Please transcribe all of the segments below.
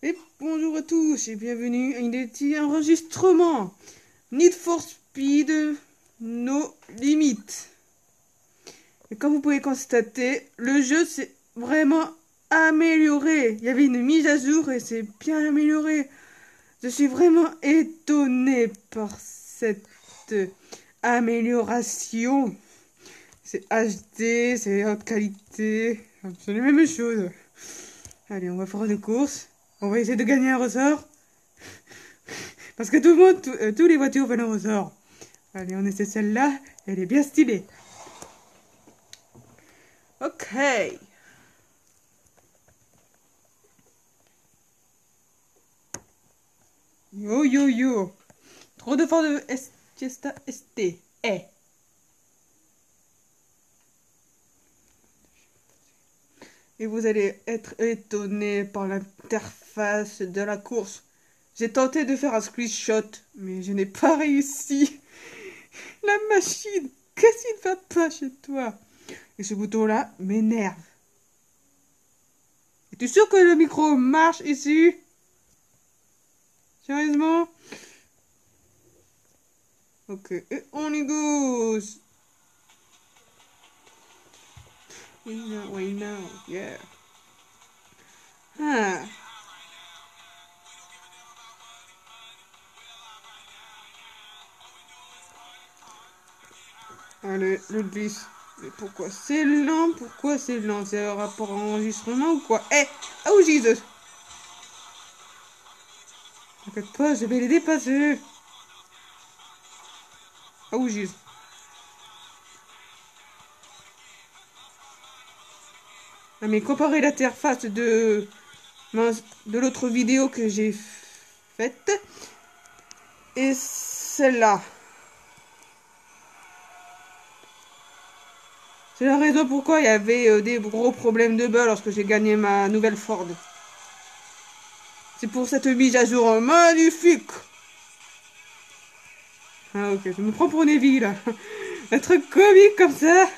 Et bonjour à tous et bienvenue à une petite enregistrement Need for Speed No Limits. Et comme vous pouvez constater, le jeu s'est vraiment amélioré. Il y avait une mise à jour et c'est bien amélioré. Je suis vraiment étonné par cette amélioration. C'est HD, c'est haute qualité, c'est les mêmes choses. Allez, on va faire une course. On va essayer de gagner un ressort. Parce que tout le monde, toutes les voitures veulent un ressort. Allez, on essaie celle-là. Elle est bien stylée. Ok. Yo, yo, yo. Trop de Ford Fiesta ST. Eh. Et vous allez être étonné par l'interface de la course. J'ai tenté de faire un screenshot, mais je n'ai pas réussi. La machine, qu'est-ce qui ne va pas chez toi? Et ce bouton-là m'énerve. Es-tu sûr que le micro marche ici? Sérieusement? Ok, et on y go. We know, yeah. Huh. Allez, le glisse. Mais pourquoi c'est lent? C'est un rapport à enregistrement ou quoi? Eh! Oh, Jesus! T'inquiète pas, je vais les dépasser. Oh, Jesus! Ah mais comparer l'interface de l'autre vidéo que j'ai faite et celle-là. C'est la raison pourquoi il y avait des gros problèmes de bug lorsque j'ai gagné ma nouvelle Ford. C'est pour cette mise à jour magnifique. Ah ok, je me prends pour Neville là. Un truc comique comme ça.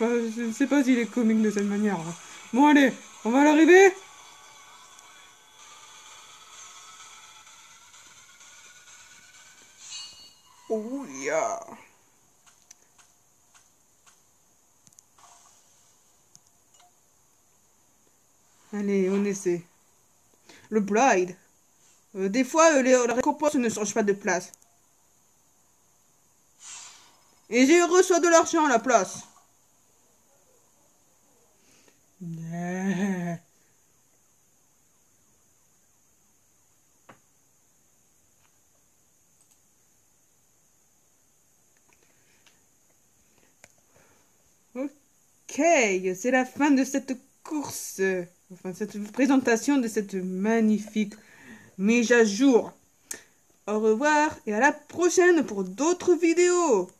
Je ne sais pas s'il est comique de cette manière. Bon allez, on va l'arriver. Oh yeah. Allez, on essaie. Le bride. Des fois, les récompenses ne changent pas de place. Et j'ai reçu de l'argent à la place. Yeah. Ok, c'est la fin de cette course, enfin cette présentation de cette magnifique mise à jour. Au revoir et à la prochaine pour d'autres vidéos.